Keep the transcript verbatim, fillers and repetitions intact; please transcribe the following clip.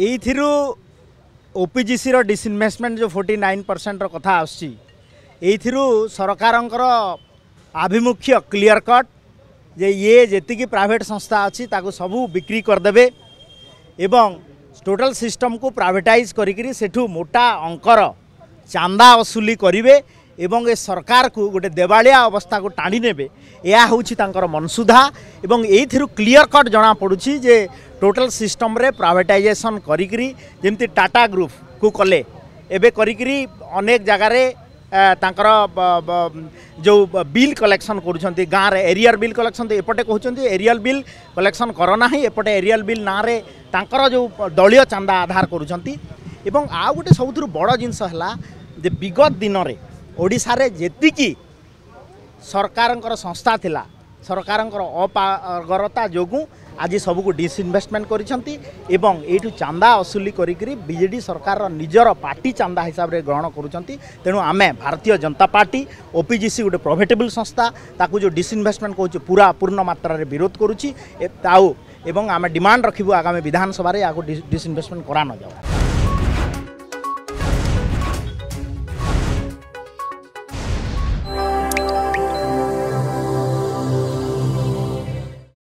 You OPGC रो disinvestment जो forty nine percent रो कथा आसू सरकार आभिमुख्य क्लीयर कट जे ये जेतिकी प्राइवेट संस्था अच्छी ताकू सबू बिक्री करदेबे एवं टोटल सिस्टम को प्राइवेटाइज करी सेठू मोटा अंकर चांदा वसूली करेंगे एवं ए सरकार को गोटे देवालिया अवस्था को टाणी नेबे। यह हूँ मनसुधा एवं यू क्लीयर कट जना पड़ुछि जे टोटल सिस्टम रे प्राइवेटाइजेशन करी जमती टाटा ग्रुप को कले एबे करी अनेक जगार तांकर जो बिल कलेक्शन करुँच गाँव में एरियर बिल कलेक्शन एपटे कहते एरियल बिल कलेक्शन करना एपटे एरियल बिल ना तांकर जो दलियों चांदा आधार करुँच एवं आउ गोटे सबुथुरु बड़ जिनिष हला जे विगत दिन रे ओडिशा रे जेतिकी सरकारंकर संस्था थिला सरकारंकर अपारगता जोगु आज सबको डिसइन्वेस्टमेंट करिसेंती एवं एठू चांदा असुली करिकरी बीजेडी सरकार निजर पार्टी चांदा हिसाब रे ग्रहण करुचंती। तेणु आमे भारतीय जनता पार्टी ओपीजीसी गोटे प्रॉफिटेबल संस्था ताकू जो डिसइन्वेस्टमेंट कहूँ पूरा पूर्ण मात्रा रे विरोध करुची आउ एवं आमे डिमांड रखिबु आगामी विधानसभा रे आगु डिसइन्वेस्टमेंट करा न जाऊ।